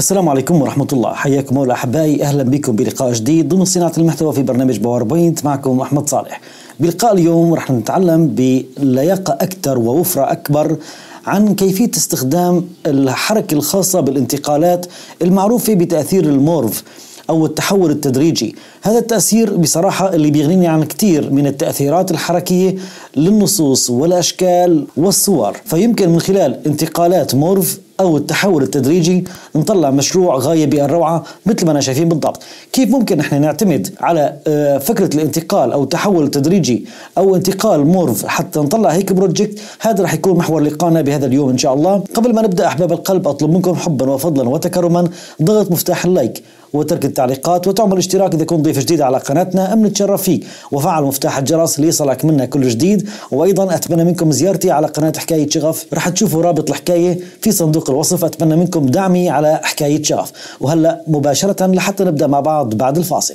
السلام عليكم ورحمة الله، حياكم الله أحبائي، أهلا بكم بلقاء جديد ضمن صناعة المحتوى في برنامج باور بوينت. معكم أحمد صالح. بلقاء اليوم رح نتعلم بلياقة أكثر ووفرة أكبر عن كيفية استخدام الحركة الخاصة بالانتقالات المعروفة بتأثير المورف أو التحول التدريجي. هذا التأثير بصراحة اللي بيغنيني عن كتير من التأثيرات الحركية للنصوص والأشكال والصور، فيمكن من خلال انتقالات مورف أو التحول التدريجي نطلع مشروع غاية بالروعة مثل ما أنا شايفين بالضبط. كيف ممكن نحن نعتمد على فكرة الانتقال أو التحول التدريجي أو انتقال مورف حتى نطلع هيك بروجكت؟ هذا رح يكون محور لقانا بهذا اليوم إن شاء الله. قبل ما نبدأ أحباب القلب أطلب منكم حبا وفضلا وتكرما ضغط مفتاح اللايك وترك التعليقات وتعمل اشتراك إذا كنت ضيف جديد على قناتنا، نتشرف فيك، وفعل مفتاح الجرس ليصلك منا كل جديد. وأيضا أتمنى منكم زيارتي على قناة حكاية شغف، رح تشوفوا رابط الحكاية في صندوق الوصف. أتمنى منكم دعمي على حكاية شغف. وهلأ مباشرة لحتى نبدأ مع بعض بعد الفاصل.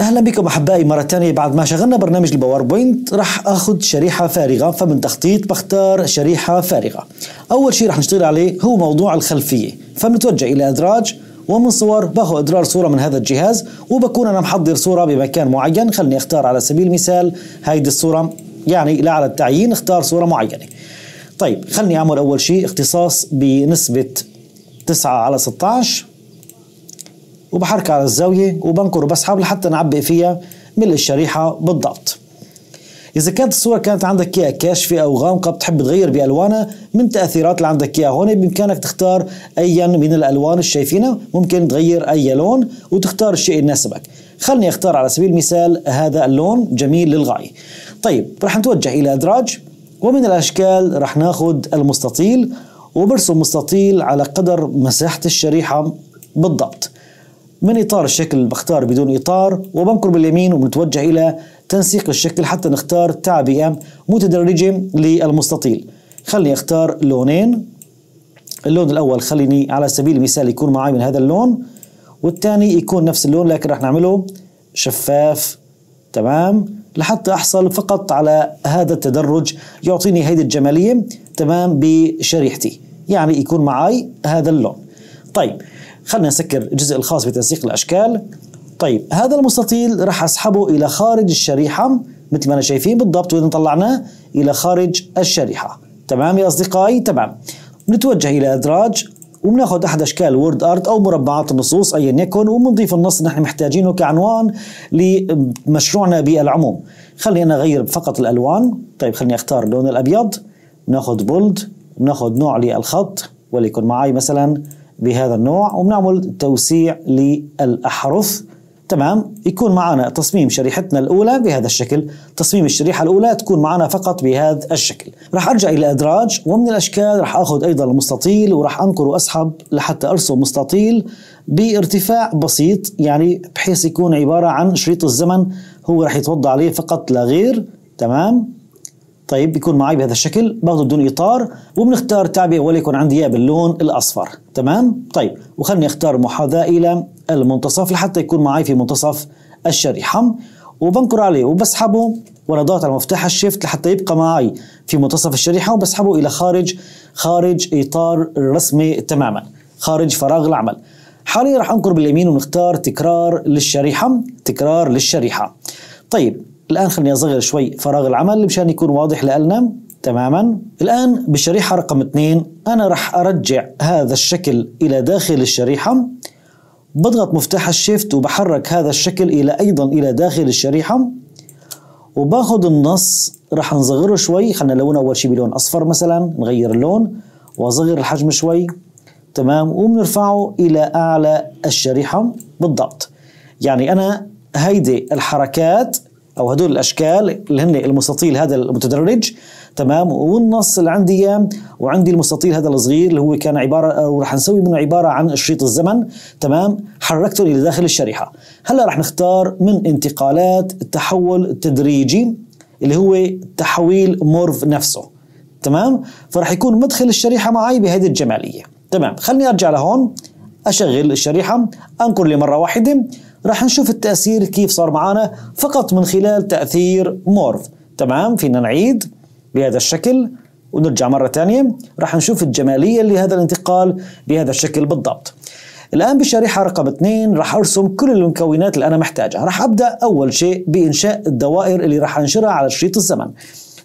اهلا بكم احبائي مره ثانيه. بعد ما شغلنا برنامج الباور بوينت راح اخذ شريحه فارغه، فمن تخطيط بختار شريحه فارغه. اول شيء راح نشتغل عليه هو موضوع الخلفيه، فبنتوجه الى ادراج، ومن صور باخذ ادرار صوره من هذا الجهاز، وبكون انا محضر صوره بمكان معين. خلني اختار على سبيل المثال هيدي الصوره، يعني لا على التعيين اختار صوره معينه. طيب خلني اعمل اول شيء اختصاص بنسبه 9/16 وبحرك على الزاوية وبنقر وبسحب لحتى نعبئ فيها من الشريحة بالضبط. إذا كانت الصورة كانت عندك إياها كاشفة أو غامقة بتحب تغير بألوانها من تأثيرات اللي عندك إياها، هون بإمكانك تختار أيا من الألوان الشايفينها، ممكن تغير أي لون وتختار الشيء اللي يناسبك. خلني أختار على سبيل المثال هذا اللون، جميل للغاية. طيب رح نتوجه إلى إدراج، ومن الأشكال رح ناخد المستطيل، وبرسم مستطيل على قدر مساحة الشريحة بالضبط. من إطار الشكل بختار بدون إطار، وبنقر باليمين وبنتوجه إلى تنسيق الشكل حتى نختار تعبئة متدرجة للمستطيل. خلني أختار لونين، اللون الأول خليني على سبيل المثال يكون معي من هذا اللون، والثاني يكون نفس اللون لكن رح نعمله شفاف، تمام، لحتى أحصل فقط على هذا التدرج يعطيني هيدي الجمالية، تمام، بشريحتي، يعني يكون معي هذا اللون. طيب خلنا نسكر الجزء الخاص بتنسيق الأشكال. طيب هذا المستطيل رح أسحبه إلى خارج الشريحة مثل ما أنا شايفين بالضبط، وإذا طلعناه إلى خارج الشريحة. تمام يا أصدقائي، تمام. بنتوجه إلى إدراج وبناخذ أحد أشكال وورد أرت أو مربعات النصوص أيا يكن، وبنضيف النص اللي نحن محتاجينه كعنوان لمشروعنا بالعموم. خليني أنا أغير فقط الألوان. طيب خليني أختار اللون الأبيض، بناخذ بولد، بناخذ نوع للخط وليكن معي مثلا بهذا النوع، وبنعمل توسيع للأحرف. تمام، يكون معنا تصميم شريحتنا الأولى بهذا الشكل، تصميم الشريحة الأولى تكون معنا فقط بهذا الشكل. راح أرجع إلى إدراج، ومن الأشكال راح أخذ أيضا المستطيل وراح أنقر وأسحب لحتى أرسم مستطيل بارتفاع بسيط، يعني بحيث يكون عبارة عن شريط الزمن هو راح يتوضع عليه فقط لا غير. تمام، طيب بيكون معي بهذا الشكل، باخذه بدون إطار وبنختار تعبئة وليكن عندي إياه باللون الأصفر. تمام، طيب وخلني أختار محاذاة إلى المنتصف لحتى يكون معي في منتصف الشريحة، وبنقر عليه وبسحبه وأنا ضاغط على مفتاح الشيفت لحتى يبقى معي في منتصف الشريحة، وبسحبه إلى خارج إطار الرسمة تماما، خارج فراغ العمل. حاليا راح أنقر باليمين ونختار تكرار للشريحة، تكرار للشريحة. طيب الآن خليني أصغر شوي فراغ العمل مشان يكون واضح لألنا. تماما، الآن بالشريحة رقم 2 أنا رح أرجع هذا الشكل إلى داخل الشريحة، بضغط مفتاح الشيفت وبحرك هذا الشكل أيضا إلى داخل الشريحة، وباخذ النص رح نصغره شوي. خلينا نلونه أول شيء بلون أصفر مثلا، نغير اللون وأصغر الحجم شوي. تمام، وبنرفعه إلى أعلى الشريحة بالضبط. يعني أنا هيدي الحركات أو هدول الأشكال اللي هن المستطيل هذا المتدرج، تمام، والنص اللي عندي إياه، وعندي المستطيل هذا الصغير اللي هو كان عبارة أو رح نسوي منه عبارة عن شريط الزمن، تمام، حركته إلى داخل الشريحة. هلا رح نختار من انتقالات التحول التدريجي اللي هو تحويل مورف نفسه، تمام، فرح يكون مدخل الشريحة معي بهذه الجمالية. تمام، خليني أرجع لهون، أشغل الشريحة، أنقر لي مرة واحدة، راح نشوف التأثير كيف صار معانا فقط من خلال تأثير مورف. تمام، فينا نعيد بهذا الشكل ونرجع مرة ثانية، راح نشوف الجمالية لهذا الانتقال بهذا الشكل بالضبط. الآن بشريحة رقم 2 راح أرسم كل المكونات اللي أنا محتاجها. راح أبدأ أول شيء بإنشاء الدوائر اللي راح أنشرها على شريط الزمن.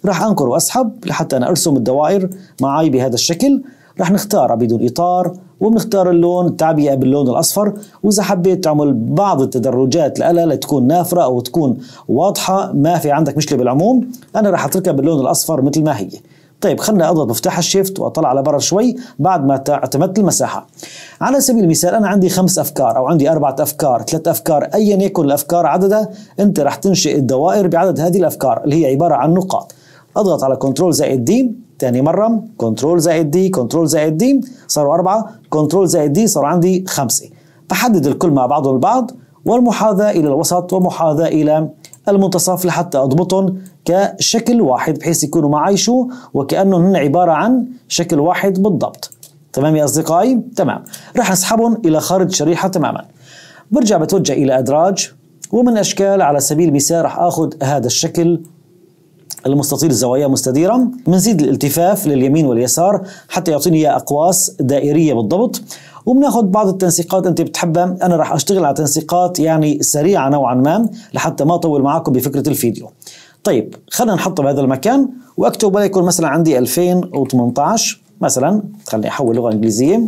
راح أنقر وأسحب لحتى أنا أرسم الدوائر معي بهذا الشكل. راح نختارها بدون إطار، وبنختار اللون، التعبئة باللون الأصفر، وإذا حبيت تعمل بعض التدرجات لألا تكون نافرة أو تكون واضحة ما في عندك مشكلة بالعموم، أنا راح أتركها باللون الأصفر مثل ما هي. طيب خلنا اضغط مفتاح الشيفت واطلع على برا شوي بعد ما اعتمدت المساحه. على سبيل المثال انا عندي 5 افكار او عندي 4 افكار، 3 افكار، ايا يكن الافكار عددها، انت راح تنشئ الدوائر بعدد هذه الافكار اللي هي عباره عن نقاط. اضغط على Ctrl+D، ثاني مره Ctrl+D Ctrl+D، صاروا 4، Ctrl+D صار عندي 5. بحدد الكل مع بعضهم البعض، والمحاذاه الى الوسط ومحاذاه الى المنتصف لحتى اضبطهم كشكل واحد بحيث يكونوا معي شو وكأنهم هن عبارة عن شكل واحد بالضبط. تمام يا أصدقائي؟ تمام. راح أسحبهم إلى خارج شريحة تماما. برجع بتوجه إلى أدراج ومن أشكال، على سبيل المثال راح آخذ هذا الشكل المستطيل الزوايا مستديرة، بنزيد الالتفاف لليمين واليسار حتى يعطيني إياه أقواس دائرية بالضبط، وبناخذ بعض التنسيقات أنت بتحبها. أنا راح أشتغل على تنسيقات يعني سريعة نوعا ما لحتى ما أطول معكم بفكرة الفيديو. طيب خلينا نحطه بهذا المكان واكتب وليكن مثلا عندي 2018 مثلا، خليني احول لغه انجليزيه،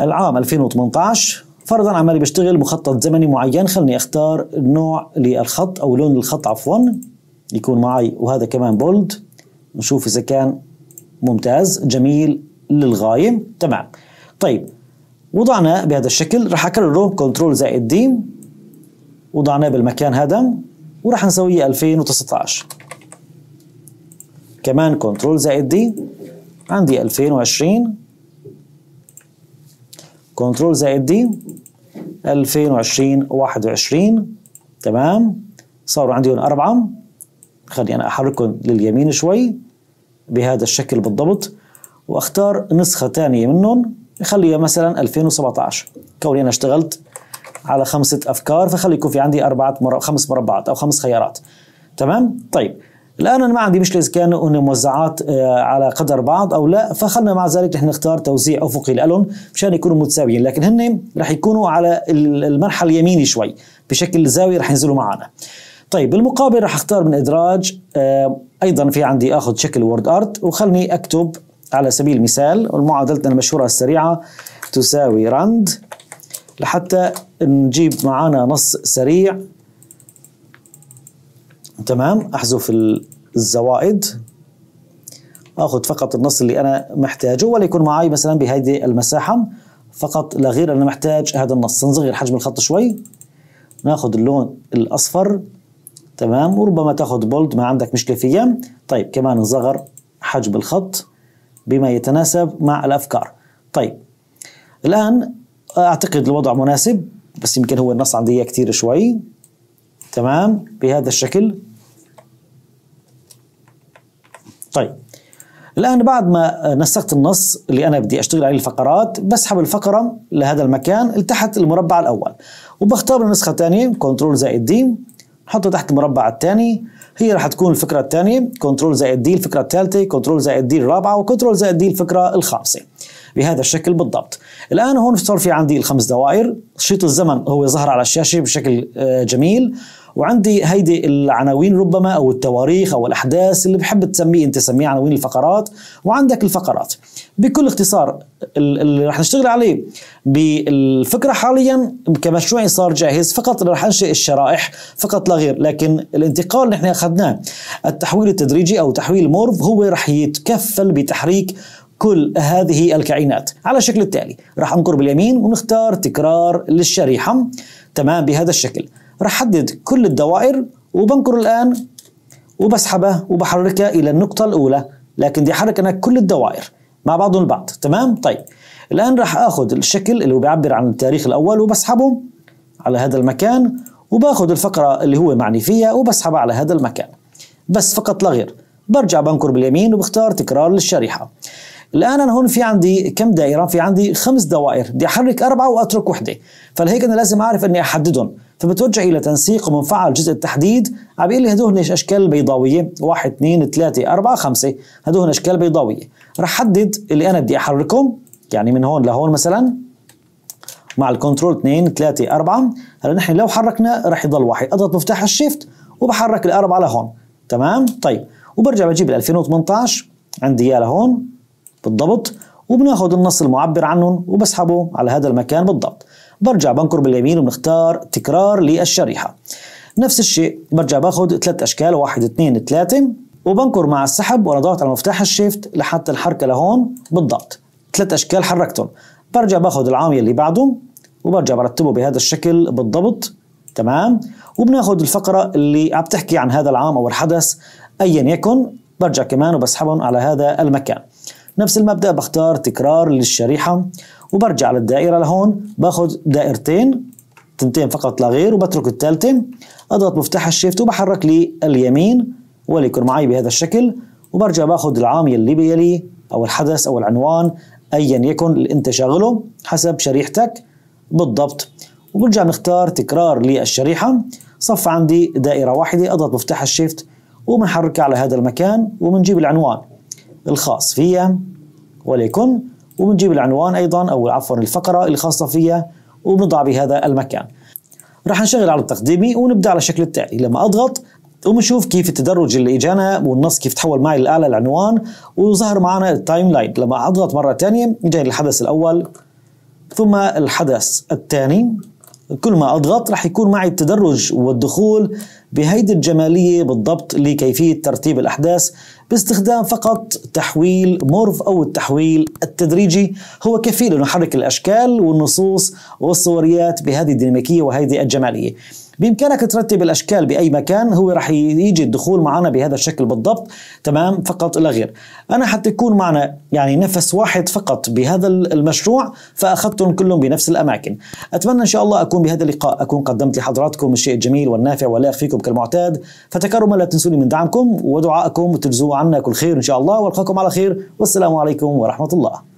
العام 2018 فرضا. عمالي بشتغل مخطط زمني معين، خليني اختار نوع للخط او لون الخط عفوا يكون معي، وهذا كمان بولد، نشوف اذا كان ممتاز جميل للغايه. تمام. طيب وضعنا بهذا الشكل، راح اكرره Ctrl+D، وضعناه بالمكان هذا وراح نسويه 2019، كمان Ctrl+D، عندي 2020 Ctrl+D 2020 21. تمام، صاروا عندي هون 4، خليني أنا أحركهم لليمين شوي بهذا الشكل بالضبط، وأختار نسخة ثانية منهم نخليها مثلا 2017. كوني أنا اشتغلت على 5 افكار فخلي يكون في عندي 5 مربعات او 5 خيارات. تمام. طيب الان انا ما عندي مشكله اذا كانوا هن موزعات على قدر بعض او لا، فخلنا مع ذلك رح نختار توزيع افقي لهم مشان يكونوا متساويين، لكن هن رح يكونوا على المنحى اليميني شوي بشكل زاويه رح ينزلوا معنا. طيب بالمقابل رح اختار من ادراج، ايضا في عندي اخذ شكل وورد ارت وخلني اكتب على سبيل المثال معادلتنا المشهوره السريعه تساوي رند لحتى نجيب معانا نص سريع. تمام، احذف الزوائد، اخذ فقط النص اللي انا محتاجه وليكن معي مثلا بهذه المساحه فقط لا غير، انا محتاج هذا النص. نصغر حجم الخط شوي، ناخذ اللون الاصفر. تمام، وربما تاخذ بولد ما عندك مشكله فيها. طيب كمان نصغر حجم الخط بما يتناسب مع الافكار. طيب الان أعتقد الوضع مناسب، بس يمكن هو النص عندي إياه كتير شوي. تمام بهذا الشكل. طيب الآن بعد ما نسقت النص اللي أنا بدي أشتغل عليه الفقرات، بسحب الفقرة لهذا المكان التحت المربع الأول وبختار النسخة الثانية Ctrl+D، نحطه تحت المربع الثاني، هي راح تكون الفكرة الثانية Ctrl+D، الفكرة الثالثة Ctrl+D، الرابعة وCtrl+D، الفكرة الخامسة بهذا الشكل بالضبط. الآن هون صار في عندي ال5 دوائر، شريط الزمن هو ظهر على الشاشة بشكل جميل، وعندي هيدي العناوين ربما أو التواريخ أو الأحداث اللي بحب تسميه أنت، سميه عناوين الفقرات. وعندك الفقرات بكل اختصار اللي رح نشتغل عليه بالفكرة حاليا كمشروع صار جاهز، فقط اللي رح أنشئ الشرائح فقط لا غير، لكن الانتقال اللي احنا أخذناه التحويل التدريجي أو تحويل مورف هو رح يتكفل بتحريك كل هذه الكائنات على الشكل التالي. راح انقر باليمين ونختار تكرار للشريحة. تمام بهذا الشكل راح حدد كل الدوائر وبنقر الآن وبسحبها وبحركها إلى النقطة الأولى، لكن بدي أحرك أنا كل الدوائر مع بعضهم البعض. تمام. طيب الآن راح آخذ الشكل اللي هو بيعبر عن التاريخ الأول وبسحبه على هذا المكان، وباخذ الفقرة اللي هو معني فيها وبسحبها على هذا المكان بس فقط لا غير. برجع بنقر باليمين وبختار تكرار للشريحة. الان انا هون في عندي كم دائره؟ في عندي 5 دوائر، بدي احرك 4 واترك 1، فلهيك انا لازم اعرف اني احددهم، فبتوجه الى تنسيق ومنفعل جزء التحديد، عم بيقول لي هدول اشكال بيضاويه 1 2 3 4 5، هدول اشكال بيضاويه، رح حدد اللي انا بدي احركهم يعني من هون لهون مثلا مع الكنترول 2 3 4. هلا نحن لو حركنا رح يضل 1، اضغط مفتاح الشيفت وبحرك ال4 لهون، تمام؟ طيب وبرجع بجيب ال 2018 عندي اياه لهون بالضبط، وبناخذ النص المعبر عنهم وبسحبه على هذا المكان بالضبط. برجع بنكر باليمين وبنختار تكرار للشريحه. نفس الشيء برجع باخذ 3 اشكال 1 2 3 وبنكر مع السحب وانا ضاغط على مفتاح الشيفت لحتى الحركه لهون بالضبط. 3 اشكال حركتهم. برجع باخذ العاميه اللي بعده وبرجع برتبه بهذا الشكل بالضبط، تمام؟ وبناخذ الفقره اللي عم تحكي عن هذا العام او الحدث ايا يكن، برجع كمان وبسحبهم على هذا المكان. نفس المبدأ بختار تكرار للشريحة وبرجع للدائرة لهون، باخذ 2 فقط لا غير وبترك الثالثة، اضغط مفتاح الشيفت وبحرك لي اليمين وليكن معي بهذا الشكل، وبرجع باخذ العامية اللي بيليه او الحدث او العنوان ايا يكن اللي انت شاغله حسب شريحتك بالضبط، وبرجع بنختار تكرار للشريحة. صف عندي دائرة واحدة، اضغط مفتاح الشيفت وبنحركها على هذا المكان وبنجيب العنوان الخاص فيها وليكن، وبنجيب العنوان ايضا او عفوا الفقره الخاصه فيها وبنضع بهذا المكان. راح نشغل على التقديمي ونبدا على الشكل التالي، لما اضغط وبنشوف كيف التدرج اللي اجانا والنص كيف تحول معي للاعلى العنوان وظهر معنا التايم لاين، لما اضغط مره ثانيه اجاني الحدث الاول ثم الحدث الثاني، كل ما اضغط راح يكون معي التدرج والدخول بهيدي الجماليه بالضبط لكيفيه ترتيب الاحداث باستخدام فقط تحويل مورف او التحويل التدريجي، هو كفيل انه يحرك الاشكال والنصوص والصوريات بهذه الديناميكيه وهذه الجماليه. بامكانك ترتب الاشكال باي مكان، هو راح يجي الدخول معنا بهذا الشكل بالضبط، تمام؟ فقط لا غير. انا حتى يكون معنا يعني نفس واحد فقط بهذا المشروع فاخذتهم كلهم بنفس الاماكن. اتمنى ان شاء الله اكون بهذا اللقاء اكون قدمت لحضراتكم الشيء الجميل والنافع واللايق فيكم كالمعتاد، فتكرما لا تنسوني من دعمكم ودعائكم وتجزوا عنا كل خير ان شاء الله، والقاكم على خير والسلام عليكم ورحمه الله.